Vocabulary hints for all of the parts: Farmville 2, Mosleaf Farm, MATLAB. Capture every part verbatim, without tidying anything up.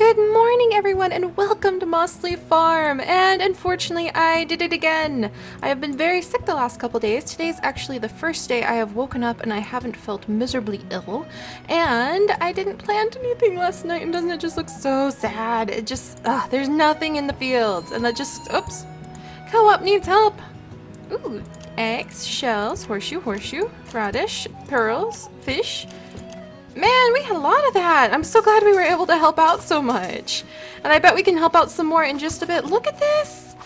Good morning, everyone, and welcome to Mosleaf Farm. And unfortunately, I did it again. I have been very sick the last couple days. Today's actually the first day I have woken up and I haven't felt miserably ill. And I didn't plant anything last night, and doesn't it just look so sad? It just, ugh, there's nothing in the fields. And that just, oops, co-op needs help. Ooh, eggs, shells, horseshoe, horseshoe, radish, pearls, fish. Man, we had a lot of that. I'm so glad we were able to help out so much. And I bet we can help out some more in just a bit. Look at this!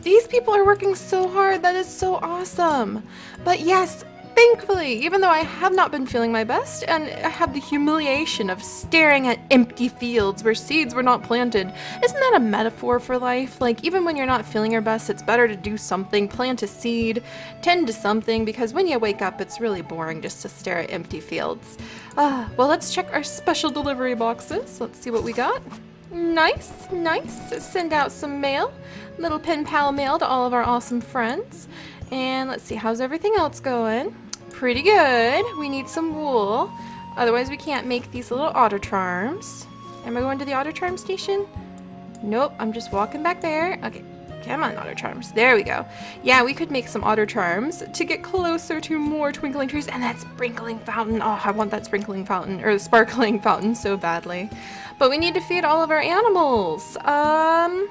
These people are working so hard. That is so awesome. But yes, thankfully, even though I have not been feeling my best, and I have the humiliation of staring at empty fields where seeds were not planted. Isn't that a metaphor for life? Like, even when you're not feeling your best, it's better to do something, plant a seed, tend to something, because when you wake up, it's really boring just to stare at empty fields. Uh, well, let's check our special delivery boxes. Let's see what we got. Nice, nice. Send out some mail. Little pen pal mail to all of our awesome friends. And let's see, how's everything else going? Pretty good. We need some wool. Otherwise, we can't make these little otter charms. Am I going to the otter charm station? Nope, I'm just walking back there. Okay, come on, otter charms. There we go. Yeah, we could make some otter charms to get closer to more twinkling trees. And that sprinkling fountain. Oh, I want that sprinkling fountain, or the sparkling fountain so badly. But we need to feed all of our animals. Um,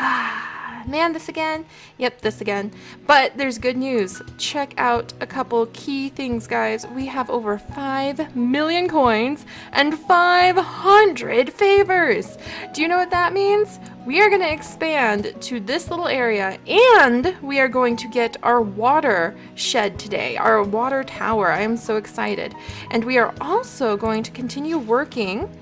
ah. Man, this again? Yep, this again. But there's good news. Check out a couple key things, guys. We have over five million coins and five hundred favors. Do you know what that means? We are going to expand to this little area, and we are going to get our water shed today, our water tower. I am so excited. And we are also going to continue working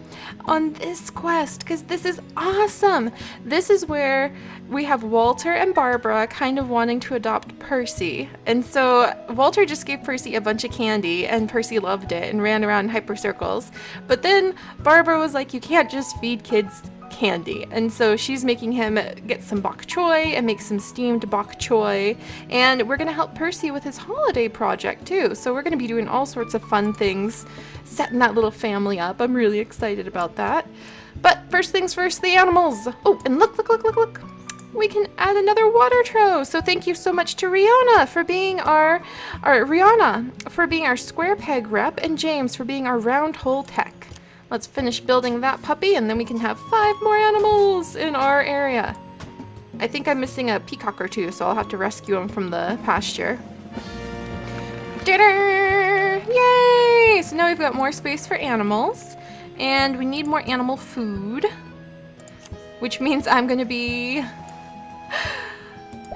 on this quest, because this is awesome. This is where we have Walter and Barbara kind of wanting to adopt Percy. And so Walter just gave Percy a bunch of candy, and Percy loved it and ran around in hyper circles. But then Barbara was like, you can't just feed kids candy. And so she's making him get some bok choy and make some steamed bok choy. And we're going to help Percy with his holiday project too. So we're going to be doing all sorts of fun things, setting that little family up. I'm really excited about that. But first things first, the animals. Oh, and look, look, look, look, look. We can add another water trough. So thank you so much to Rihanna for being our, our Rihanna for being our square peg rep, and James for being our round hole tech. Let's finish building that puppy, and then we can have five more animals in our area. I think I'm missing a peacock or two, so I'll have to rescue him from the pasture. Ta-da! Yay! So now we've got more space for animals, and we need more animal food, which means I'm going to be...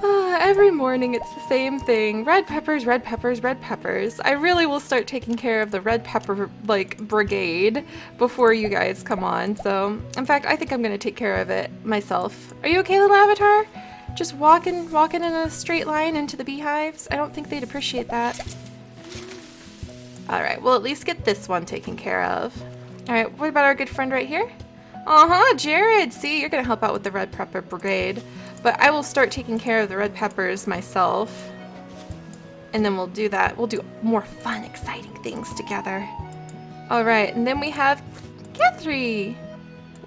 Uh, every morning it's the same thing. Red peppers, red peppers, red peppers. I really will start taking care of the red pepper, like, brigade before you guys come on. So, in fact, I think I'm going to take care of it myself. Are you okay, little avatar? Just walking, walking in a straight line into the beehives? I don't think they'd appreciate that. Alright, we'll at least get this one taken care of. Alright, what about our good friend right here? Uh-huh, Jared! See, you're going to help out with the red pepper brigade. But I will start taking care of the red peppers myself. And then we'll do that. We'll do more fun, exciting things together. All right, and then we have Guthrie,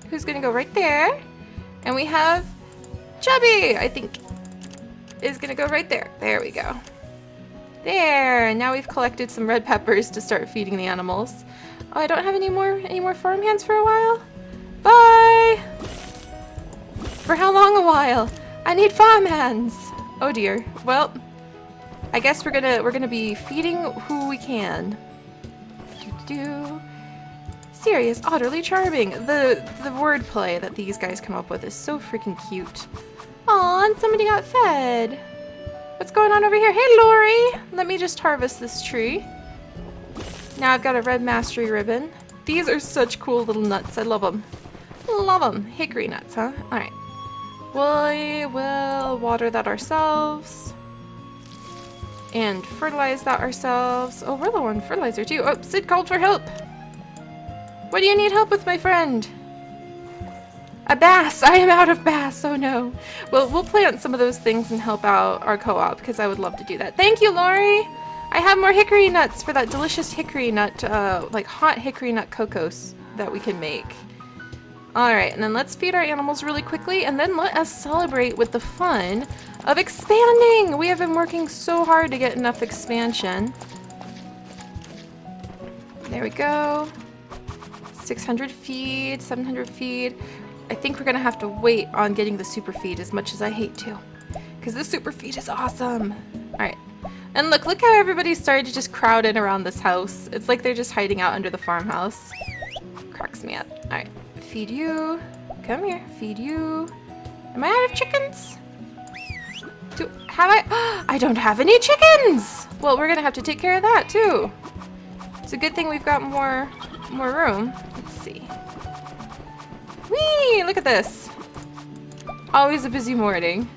who's gonna go right there. And we have Chubby, I think, is gonna go right there. There we go. There, and now we've collected some red peppers to start feeding the animals. Oh, I don't have any more, any more farmhands for a while. Bye! For how long a while? I need farmhands. Oh dear. Well, I guess we're gonna we're gonna be feeding who we can. Do-do-do. Serious, utterly charming. The the wordplay that these guys come up with is so freaking cute. Aw, and somebody got fed. What's going on over here? Hey, Lori. Let me just harvest this tree. Now I've got a red mastery ribbon. These are such cool little nuts. I love them. Love them. Hickory nuts, huh? All right. We will water that ourselves and fertilize that ourselves. Oh, we're low on fertilizer too. Oh, Sid called for help. What do you need help with, my friend? A bass. I am out of bass. Oh no. Well, we'll plant some of those things and help out our co-op, because I would love to do that. Thank you, Lori. I have more hickory nuts for that delicious hickory nut, uh, like hot hickory nut cocos that we can make. Alright, and then let's feed our animals really quickly, and then let us celebrate with the fun of expanding! We have been working so hard to get enough expansion. There we go. six hundred feed, seven hundred feed. I think we're gonna have to wait on getting the super feed, as much as I hate to, because the super feed is awesome. Alright. And look, look how everybody started to just crowd in around this house. It's like they're just hiding out under the farmhouse. Cracks me up. Alright. Feed you. Come here. Feed you. Am I out of chickens? Do, have I? I don't have any chickens! Well, we're gonna have to take care of that, too. It's a good thing we've got more, more room. Let's see. Whee! Look at this. Always a busy morning.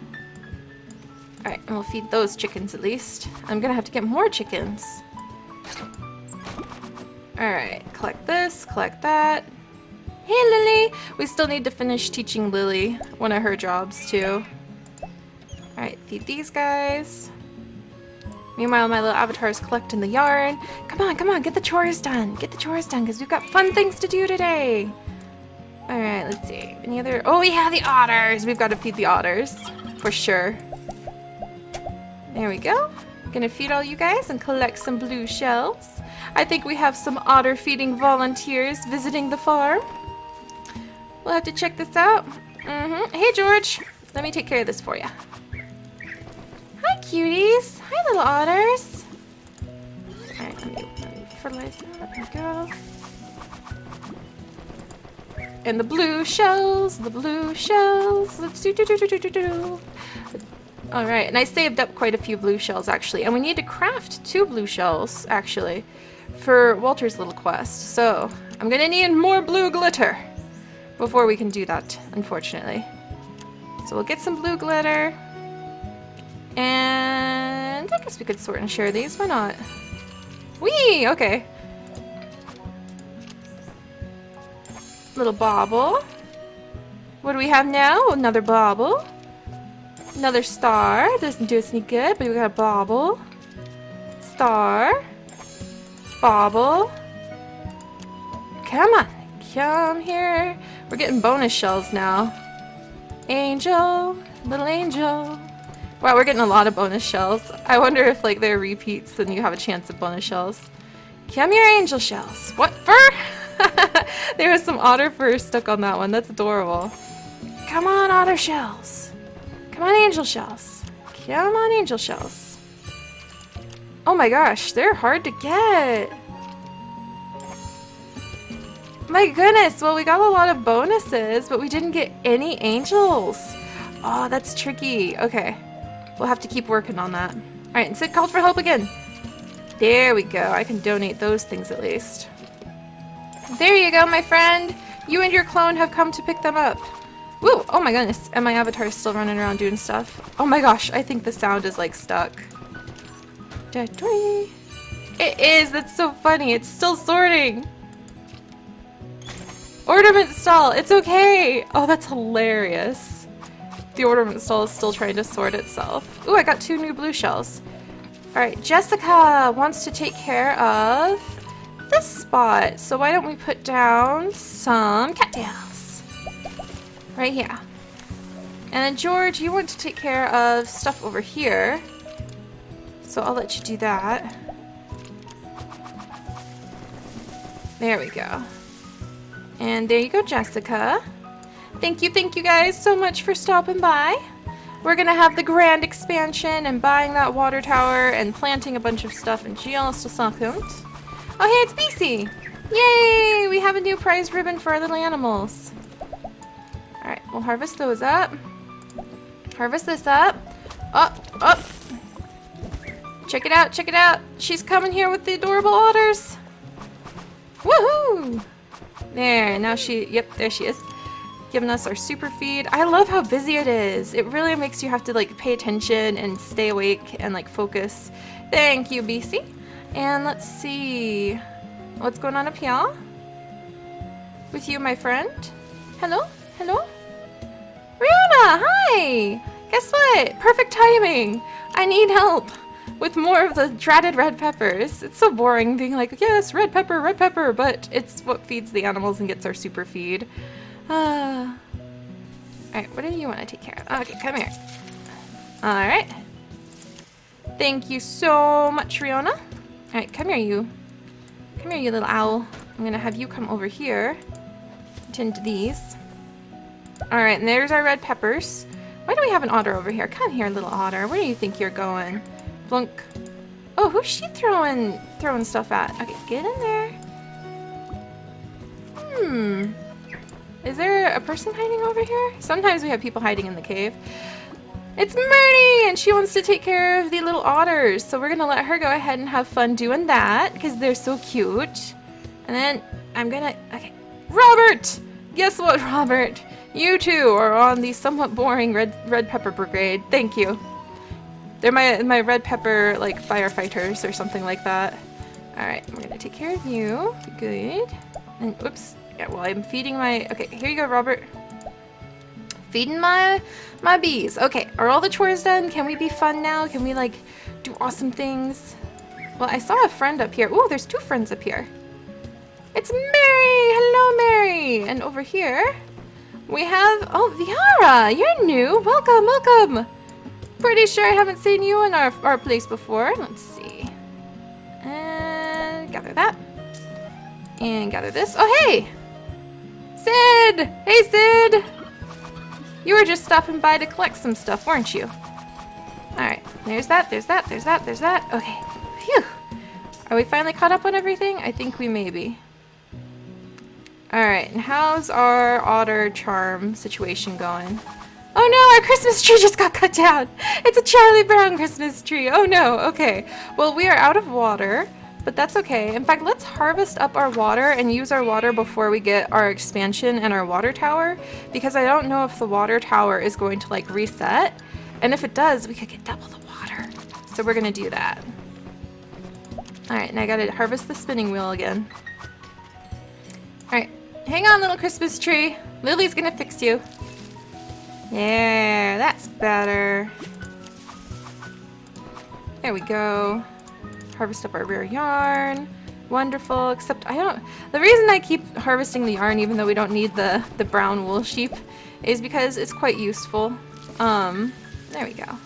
Alright, and we'll feed those chickens at least. I'm gonna have to get more chickens. Alright, collect this, collect that. Hey, Lily! We still need to finish teaching Lily one of her jobs, too. Alright, feed these guys. Meanwhile, my little avatar is collecting the yarn. Come on, come on, get the chores done! Get the chores done, because we've got fun things to do today! Alright, let's see. Any other... Oh, yeah, the otters! We've got to feed the otters, for sure. There we go. I'm gonna feed all you guys and collect some blue shells. I think we have some otter feeding volunteers visiting the farm. We'll have to check this out. Mm-hmm. Hey, George. Let me take care of this for you. Hi, cuties. Hi, little otters. All right, let me, let me fertilize that. There we go. And the blue shells, the blue shells. Let's do do do do do do do. Alright, and I saved up quite a few blue shells, actually. And we need to craft two blue shells, actually, for Walter's little quest. So, I'm gonna need more blue glitter before we can do that, unfortunately. So we'll get some blue glitter. And I guess we could sort and share these, why not? Whee! Okay. Little bauble. What do we have now? Another bauble. Another star. Doesn't do us any good, but we got a bauble. Star. Bauble. Come on. Come here. We're getting bonus shells now. Angel. Little angel. Wow, we're getting a lot of bonus shells. I wonder if, like, they're repeats and you have a chance of bonus shells. Come here, angel shells. What fur? There was some otter fur stuck on that one. That's adorable. Come on, otter shells. Come on, angel shells. Come on, angel shells. Oh my gosh, they're hard to get. My goodness, well, we got a lot of bonuses, but we didn't get any angels. Oh, that's tricky. Okay, we'll have to keep working on that. All right, and Sid called for help again. There we go. I can donate those things at least. There you go, my friend. You and your clone have come to pick them up. Woo! Oh my goodness, and my avatar is still running around doing stuff. Oh my gosh, I think the sound is like stuck. It is, that's so funny, it's still sorting! Ornament stall, it's okay! Oh, that's hilarious. The ornament stall is still trying to sort itself. Ooh, I got two new blue shells. Alright, Jessica wants to take care of this spot, so why don't we put down some cattails? Right here. And then George, you want to take care of stuff over here. So I'll let you do that. There we go. And there you go, Jessica. Thank you, thank you guys so much for stopping by. We're gonna have the grand expansion and buying that water tower and planting a bunch of stuff in Gianstasakunt. Oh hey, it's B C! Yay! We have a new prize ribbon for our little animals. Alright, we'll harvest those up. Harvest this up. Up, up. Check it out, check it out. She's coming here with the adorable otters. Woohoo! There, now she, yep, there she is. Giving us our super feed. I love how busy it is. It really makes you have to, like, pay attention and stay awake and, like, focus. Thank you, B C. And let's see. What's going on up here? With you, my friend. Hello? Hello? Rihanna, hi! Guess what? Perfect timing! I need help with more of the dreaded red peppers. It's so boring being like, yes, red pepper, red pepper, but it's what feeds the animals and gets our super feed. Uh, Alright, what do you want to take care of? Okay, come here. Alright. Thank you so much, Riona. Alright, come here, you. Come here, you little owl. I'm going to have you come over here. Tend to these. Alright, and there's our red peppers. Why do we have an otter over here? Come here, little otter. Where do you think you're going? Blunk. Oh, who's she throwing throwing stuff at? Okay, get in there. Hmm. Is there a person hiding over here? Sometimes we have people hiding in the cave. It's Myrnie, and she wants to take care of the little otters. So we're going to let her go ahead and have fun doing that because they're so cute. And then I'm going to... Okay. Robert! Guess what, Robert? You two are on the somewhat boring red red pepper brigade. Thank you. They're my my red pepper like firefighters or something like that. All right, we're gonna take care of you. Good. And oops. Yeah. Well, I'm feeding my. Okay. Here you go, Robert. Feeding my my bees. Okay. Are all the chores done? Can we be fun now? Can we like do awesome things? Well, I saw a friend up here. Ooh, there's two friends up here. It's Mary. Hello, Mary. And over here. We have, oh, Viara, you're new. Welcome, welcome. Pretty sure I haven't seen you in our, our place before. Let's see. And gather that. And gather this. Oh, hey, Sid. Hey, Sid. You were just stopping by to collect some stuff, weren't you? All right, there's that, there's that, there's that, there's that. Okay, phew. Are we finally caught up on everything? I think we may be. Alright, and how's our otter charm situation going? Oh no, our Christmas tree just got cut down! It's a Charlie Brown Christmas tree! Oh no, okay. Well, we are out of water, but that's okay. In fact, let's harvest up our water and use our water before we get our expansion and our water tower, because I don't know if the water tower is going to, like, reset. And if it does, we could get double the water. So we're gonna do that. Alright, and I gotta harvest the spinning wheel again. Alright. Hang on, little Christmas tree. Lily's gonna fix you. Yeah, that's better. There we go. Harvest up our rare yarn. Wonderful, except I don't... The reason I keep harvesting the yarn, even though we don't need the, the brown wool sheep, is because it's quite useful. Um, there we go.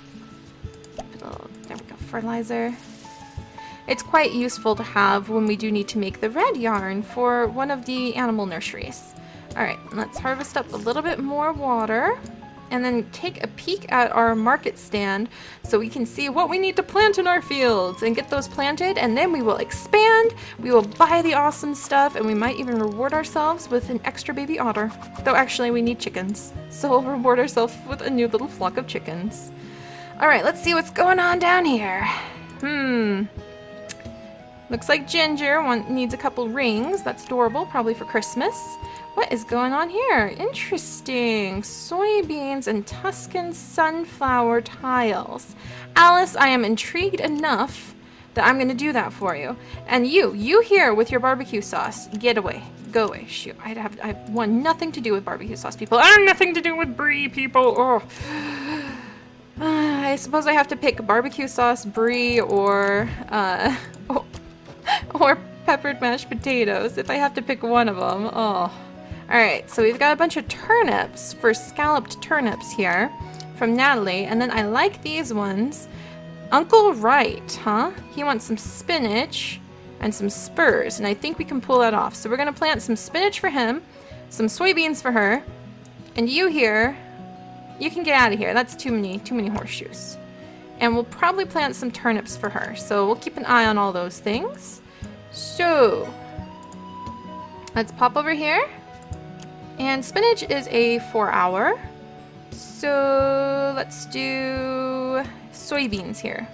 Little, there we go, fertilizer. It's quite useful to have when we do need to make the red yarn for one of the animal nurseries. Alright, let's harvest up a little bit more water and then take a peek at our market stand so we can see what we need to plant in our fields and get those planted, and then we will expand, we will buy the awesome stuff, and we might even reward ourselves with an extra baby otter. Though actually we need chickens, so we'll reward ourselves with a new little flock of chickens. Alright, let's see what's going on down here. Hmm... Looks like Ginger one needs a couple rings. That's adorable, probably for Christmas. What is going on here? Interesting. Soybeans and Tuscan sunflower tiles. Alice, I am intrigued enough that I'm going to do that for you. And you, you here with your barbecue sauce, get away. Go away. Shoot, I have, I have one, nothing to do with barbecue sauce people. I have nothing to do with brie people. Oh. Uh, I suppose I have to pick barbecue sauce, brie, or... Uh, oh. Or peppered mashed potatoes, if I have to pick one of them. Oh. Alright, so we've got a bunch of turnips for scalloped turnips here from Natalie. And then I like these ones. Uncle Wright, huh? He wants some spinach and some spurs, and I think we can pull that off. So we're going to plant some spinach for him, some soybeans for her, and you here, you can get out of here. That's too many, too many horseshoes. And we'll probably plant some turnips for her. So we'll keep an eye on all those things. So let's pop over here. And spinach is a four hour. So let's do soybeans here.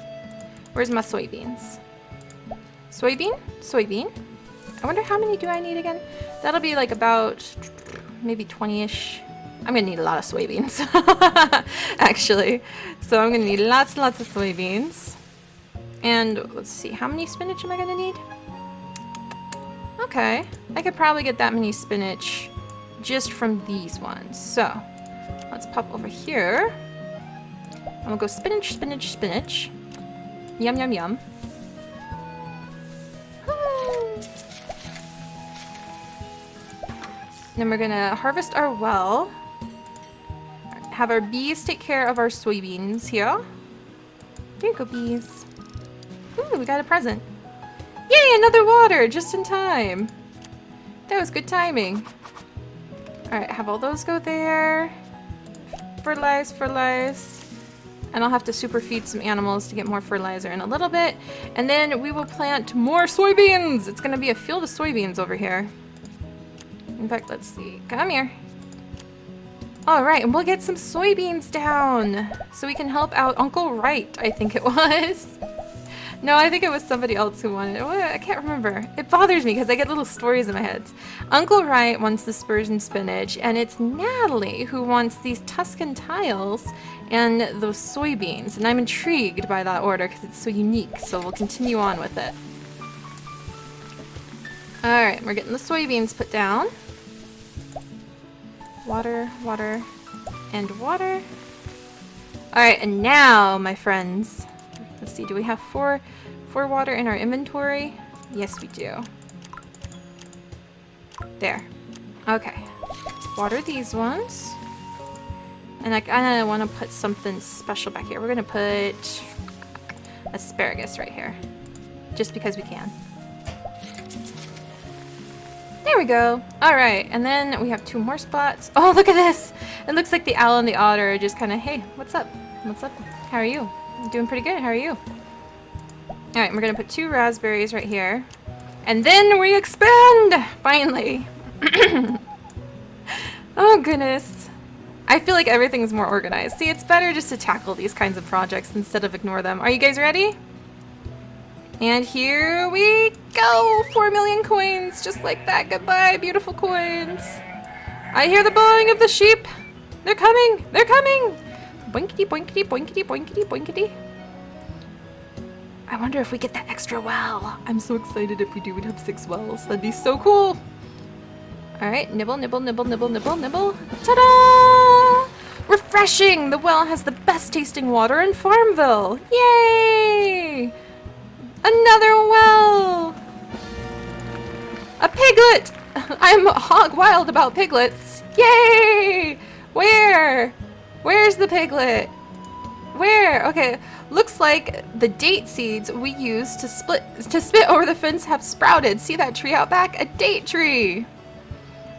Where's my soybeans? Soybean? Soybean. I wonder how many do I need again? That'll be like about maybe twenty-ish. I'm gonna need a lot of soybeans, actually. So I'm gonna need lots and lots of soybeans. And let's see, how many spinach am I gonna need? Okay, I could probably get that many spinach just from these ones. So let's pop over here. I'm gonna go spinach, spinach, spinach. Yum, yum, yum. Then we're gonna harvest our well. Have our bees take care of our soybeans here. Here you go, bees. Ooh, we got a present. Yay, another water, just in time. That was good timing. All right, have all those go there. Fertilize, fertilize. And I'll have to super feed some animals to get more fertilizer in a little bit. And then we will plant more soybeans. It's gonna be a field of soybeans over here. In fact, let's see, come here. All right, and we'll get some soybeans down so we can help out Uncle Wright, I think it was. No, I think it was somebody else who wanted it. I can't remember. It bothers me because I get little stories in my head. Uncle Wright wants the spurs and spinach, and it's Natalie who wants these Tuscan tiles and those soybeans. And I'm intrigued by that order because it's so unique, so we'll continue on with it. All right, we're getting the soybeans put down. Water, water, and water. All right, and now, my friends, let's see, do we have four, four water in our inventory? Yes, we do. There. Okay. Water these ones. And I kind of want to put something special back here. We're going to put asparagus right here, just because we can. There we go. All right, and then we have two more spots. Oh, look at this. It looks like the owl and the otter are just kind of, hey, what's up? What's up? How are you? I'm doing pretty good. How are you? All right, we're going to put two raspberries right here. And then we expand, finally. Oh, goodness. I feel like everything's more organized. See, it's better just to tackle these kinds of projects instead of ignore them. Are you guys ready? And here we go! Four million coins, just like that. Goodbye, beautiful coins. I hear the bowing of the sheep. They're coming, they're coming. Boinkity, boinkity, boinkity, boinkity, boinkity. I wonder if we get that extra well. I'm so excited if we do. We'd have six wells. That'd be so cool. All right, nibble, nibble, nibble, nibble, nibble, nibble. Ta-da! Refreshing! The well has the best tasting water in Farmville. Yay! Another well! A piglet! I'm hog wild about piglets. Yay! Where? Where's the piglet? Where? Okay, looks like the date seeds we used to split to spit over the fence have sprouted. See that tree out back? A date tree!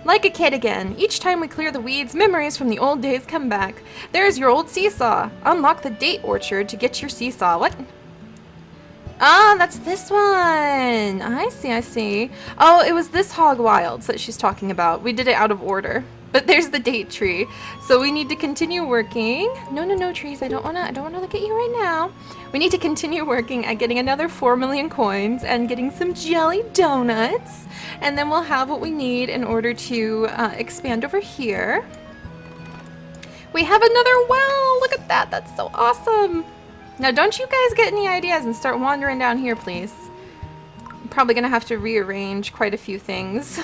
Like a kid again, each time we clear the weeds, memories from the old days come back. There's your old seesaw. Unlock the date orchard to get your seesaw. What? Ah, that's this one. I see, I see. Oh, it was this hog wilds that she's talking about. We did it out of order. But there's the date tree. So we need to continue working. No, no, no, trees. I don't wanna I don't wanna look at you right now. We need to continue working at getting another four million coins and getting some jelly donuts. And then we'll have what we need in order to uh, expand over here. We have another well. Look at that. That's so awesome. Now, don't you guys get any ideas and start wandering down here, please? I'm probably going to have to rearrange quite a few things,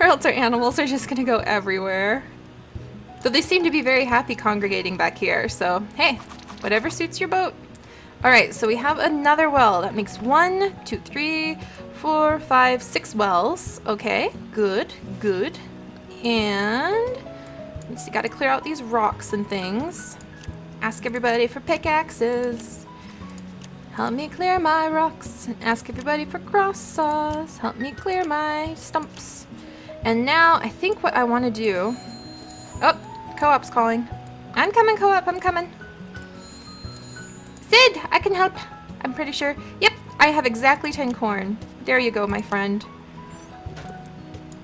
or else our animals are just going to go everywhere. Though they seem to be very happy congregating back here, so hey, whatever suits your boat. All right, so we have another well. That makes one, two, three, four, five, six wells. Okay, good, good. And let's see, got to clear out these rocks and things. Ask everybody for pickaxes. Help me clear my rocks. And ask everybody for cross saws. Help me clear my stumps. And now I think what I want to do... Oh, co-op's calling. I'm coming, co-op. I'm coming. Sid, I can help. I'm pretty sure. Yep, I have exactly ten corn. There you go, my friend.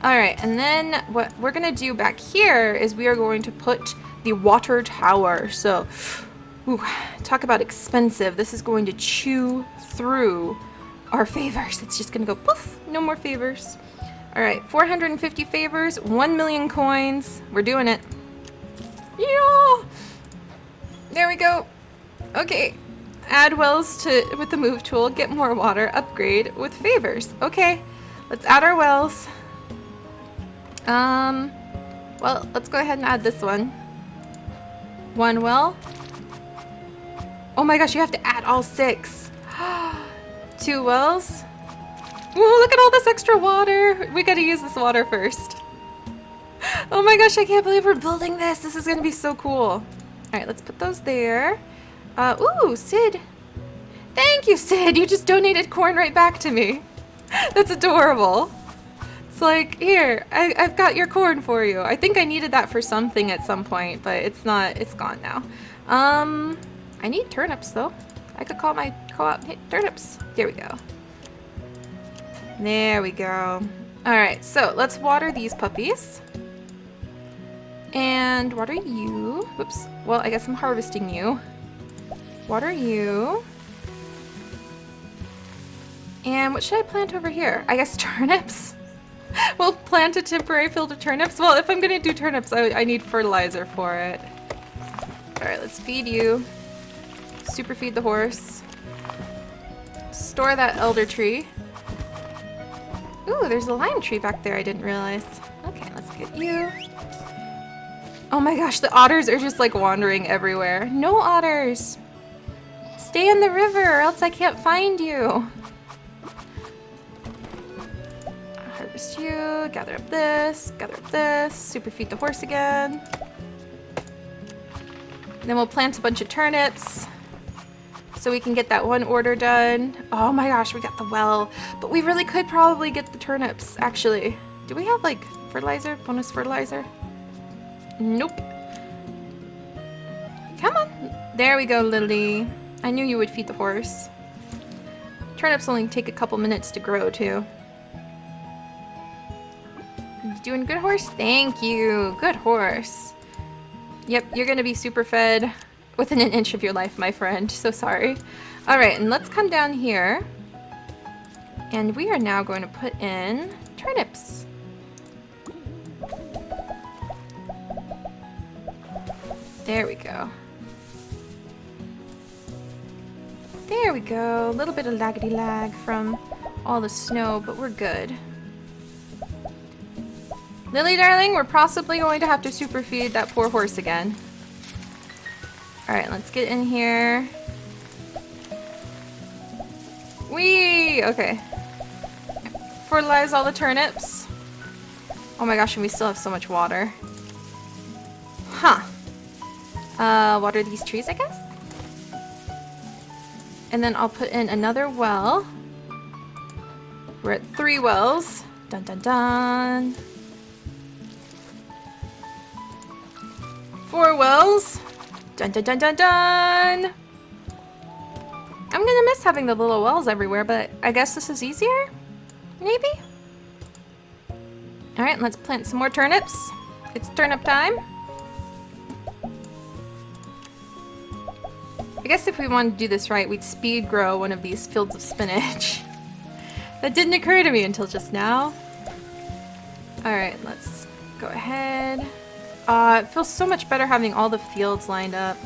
All right, and then what we're going to do back here is we are going to put... the water tower. So ooh, talk about expensive. This is going to chew through our favors. It's just gonna go poof. No more favors. All right, four hundred fifty favors, one million coins. We're doing it. Yeah, there we go. Okay, add wells to with the move tool, get more water, upgrade with favors. Okay, let's add our wells. Um well, let's go ahead and add this one. One well. Oh my gosh, you have to add all six. Two wells. Ooh, look at all this extra water. We gotta use this water first. Oh my gosh, I can't believe we're building this. This is gonna be so cool. Alright, let's put those there. Uh, ooh, Sid. Thank you, Sid. You just donated corn right back to me. That's adorable. It's like, here, I, I've got your corn for you. I think I needed that for something at some point, but it's not, it's gone now. Um, I need turnips though. I could call my co-op turnips. There we go. There we go. Alright, so let's water these puppies. And water you. Whoops. Well, I guess I'm harvesting you. Water you. And what should I plant over here? I guess turnips. We'll plant a temporary field of turnips. Well, if I'm going to do turnips, I, I need fertilizer for it. Alright, let's feed you. Super feed the horse. Store that elder tree. Ooh, there's a lime tree back there I didn't realize. Okay, let's get you. Oh my gosh, the otters are just like wandering everywhere. No otters! Stay in the river or else I can't find you. Harvest you, gather up this, gather up this, super feed the horse again. And then we'll plant a bunch of turnips so we can get that one order done. Oh my gosh, we got the well. But we really could probably get the turnips, actually. Do we have like fertilizer, bonus fertilizer? Nope. Come on. There we go, Lily. I knew you would feed the horse. Turnips only take a couple minutes to grow, too. You doing good, horse? Thank you. Good horse. Yep, you're going to be super fed within an inch of your life, my friend. So sorry. All right, and let's come down here. And we are now going to put in turnips. There we go. There we go. A little bit of laggity lag from all the snow, but we're good. Lily, darling, we're possibly going to have to super feed that poor horse again. Alright, let's get in here. Whee! Okay. Fertilize all the turnips. Oh my gosh, and we still have so much water. Huh. Uh, water these trees, I guess? And then I'll put in another well. We're at three wells. Dun dun dun. Four wells. Dun dun dun dun dun. I'm gonna miss having the little wells everywhere, but I guess this is easier? Maybe? Alright, let's plant some more turnips. It's turnip time. I guess if we wanted to do this right, we'd speed grow one of these fields of spinach. That didn't occur to me until just now. Alright, let's go ahead. Uh, it feels so much better having all the fields lined up.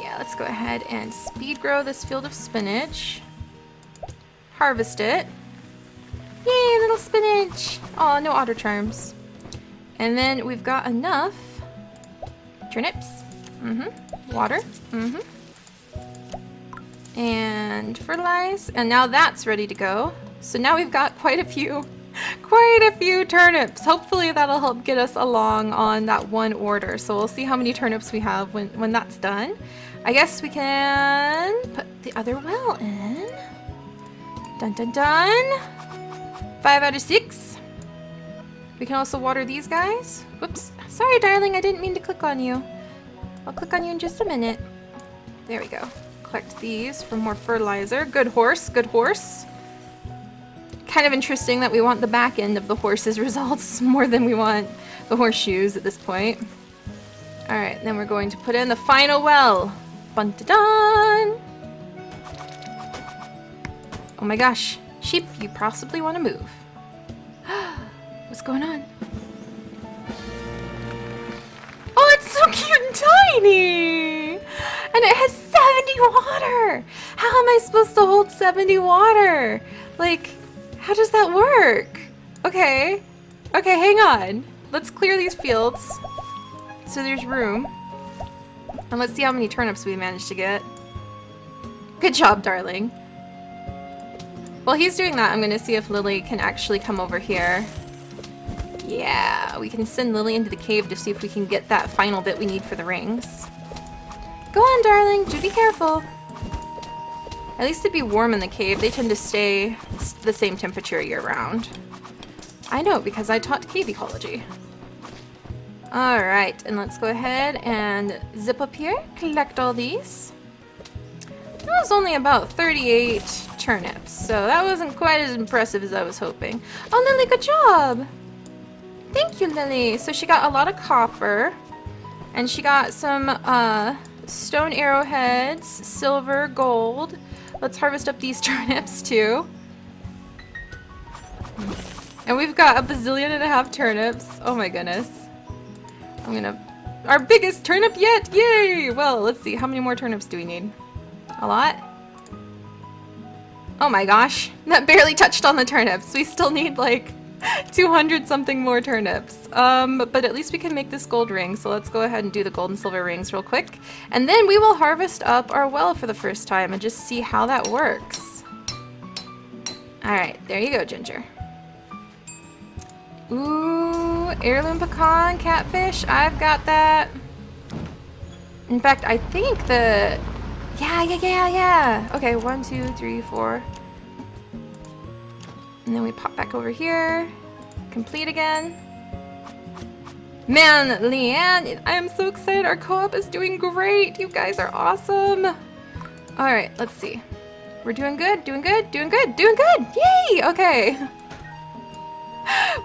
Yeah, let's go ahead and speed grow this field of spinach. Harvest it. Yay, little spinach! Aw, no otter charms. And then we've got enough turnips. Mm-hmm. Water, mm-hmm, and fertilize, and now that's ready to go. So now we've got quite a few, quite a few turnips. Hopefully that'll help get us along on that one order. So we'll see how many turnips we have when, when that's done. I guess we can put the other well in. Dun dun dun. Five out of six. We can also water these guys. Whoops, sorry darling, I didn't mean to click on you. I'll click on you in just a minute. There we go. Collect these for more fertilizer. Good horse, good horse. Kind of interesting that we want the back end of the horse's results more than we want the horseshoes at this point. All right, then we're going to put in the final well. Bun-da-dun! Oh my gosh. Sheep, you possibly want to move. What's going on? So cute and tiny, and it has seventy water. How am I supposed to hold seventy water? Like, how does that work? Okay, okay, hang on. Let's clear these fields so there's room, and let's see how many turnips we managed to get. Good job, darling. While he's doing that, I'm gonna see if Lily can actually come over here. Yeah, we can send Lily into the cave to see if we can get that final bit we need for the rings. Go on, darling. Do be careful. At least it'd be warm in the cave. They tend to stay the same temperature year-round. I know, because I taught cave ecology. Alright, and let's go ahead and zip up here, collect all these. That was only about thirty-eight turnips, so that wasn't quite as impressive as I was hoping. Oh, Lily, good job! Thank you, Lily! So she got a lot of copper, and she got some uh, stone arrowheads, silver, gold. Let's harvest up these turnips, too. And we've got a bazillion and a half turnips. Oh my goodness. I'm gonna... Our biggest turnip yet! Yay! Well, let's see. How many more turnips do we need? A lot? Oh my gosh. That barely touched on the turnips. We still need like two hundred something more turnips. Um, but at least we can make this gold ring. So let's go ahead and do the gold and silver rings real quick. And then we will harvest up our well for the first time and just see how that works. Alright, there you go, Ginger. Ooh, heirloom pecan, catfish, I've got that. In fact, I think the... Yeah, yeah, yeah, yeah. Okay, one, two, three, four. And then we pop back over here. Complete again. Man, Leanne, I am so excited. Our co-op is doing great. You guys are awesome. All right, let's see. We're doing good, doing good, doing good, doing good. Yay, okay.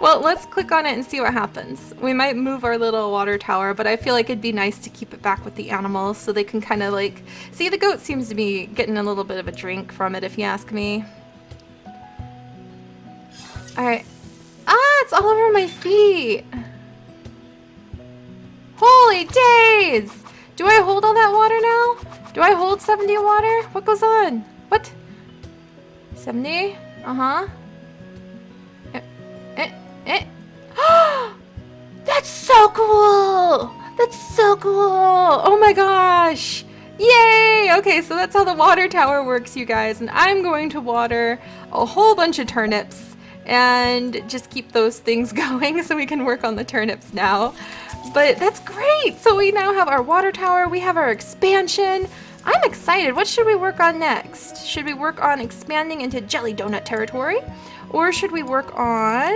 Well, let's click on it and see what happens. We might move our little water tower, but I feel like it'd be nice to keep it back with the animals so they can kind of like... See, the goat seems to be getting a little bit of a drink from it, if you ask me. Alright. Ah, it's all over my feet! Holy days! Do I hold all that water now? Do I hold seventy water? What goes on? What? seventy? Uh-huh. That's so cool! That's so cool! Oh my gosh! Yay! Okay, so that's how the water tower works, you guys. And I'm going to water a whole bunch of turnips and just keep those things going so we can work on the turnips now. But that's great! So we now have our water tower, we have our expansion. I'm excited. What should we work on next? Should we work on expanding into jelly donut territory? Or should we work on...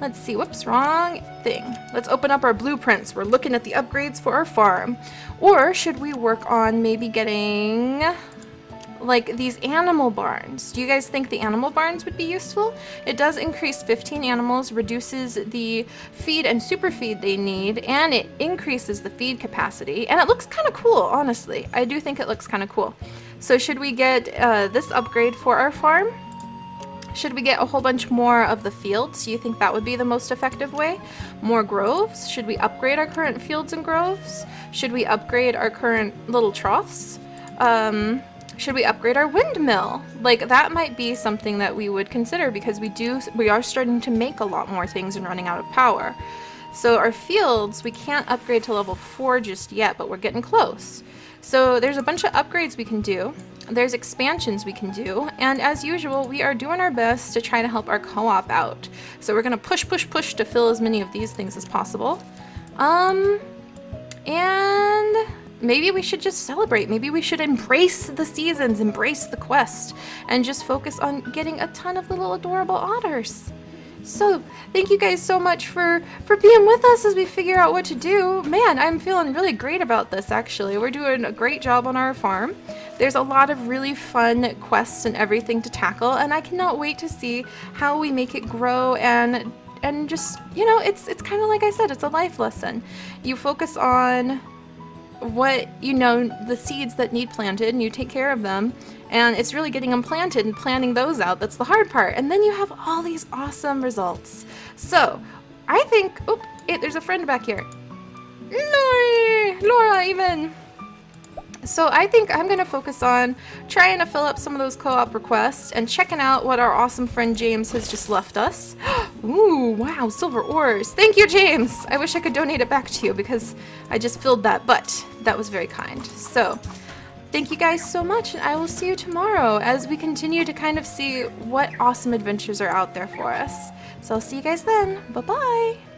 Let's see, whoops, wrong thing. Let's open up our blueprints. We're looking at the upgrades for our farm. Or should we work on maybe getting like these animal barns? Do you guys think the animal barns would be useful? It does increase fifteen animals, reduces the feed and super feed they need, and it increases the feed capacity. And it looks kind of cool, honestly. I do think it looks kind of cool. So should we get uh, this upgrade for our farm? Should we get a whole bunch more of the fields? Do you think that would be the most effective way? More groves? Should we upgrade our current fields and groves? Should we upgrade our current little troughs? Um, should we upgrade our windmill? Like, that might be something that we would consider because we do we are starting to make a lot more things and running out of power. So our fields, we can't upgrade to level four just yet, but we're getting close. So there's a bunch of upgrades we can do. There's expansions we can do, and as usual, we are doing our best to try to help our co-op out. So we're gonna push, push, push to fill as many of these things as possible. Um, and maybe we should just celebrate. Maybe we should embrace the seasons, embrace the quest, and just focus on getting a ton of little adorable otters. So thank you guys so much for, for being with us as we figure out what to do. Man, I'm feeling really great about this, actually. We're doing a great job on our farm. There's a lot of really fun quests and everything to tackle, and I cannot wait to see how we make it grow and and just, you know, it's it's kind of like I said, it's a life lesson. You focus on what, you know, the seeds that need planted, and you take care of them, and it's really getting them planted and planning those out. That's the hard part, and then you have all these awesome results. So, I think, oop, it, there's a friend back here. Lori, Laura even. So I think I'm going to focus on trying to fill up some of those co-op requests and checking out what our awesome friend James has just left us. Ooh, wow, silver ores. Thank you, James. I wish I could donate it back to you because I just filled that, but that was very kind. So thank you guys so much, and I will see you tomorrow as we continue to kind of see what awesome adventures are out there for us. So I'll see you guys then. Bye-bye.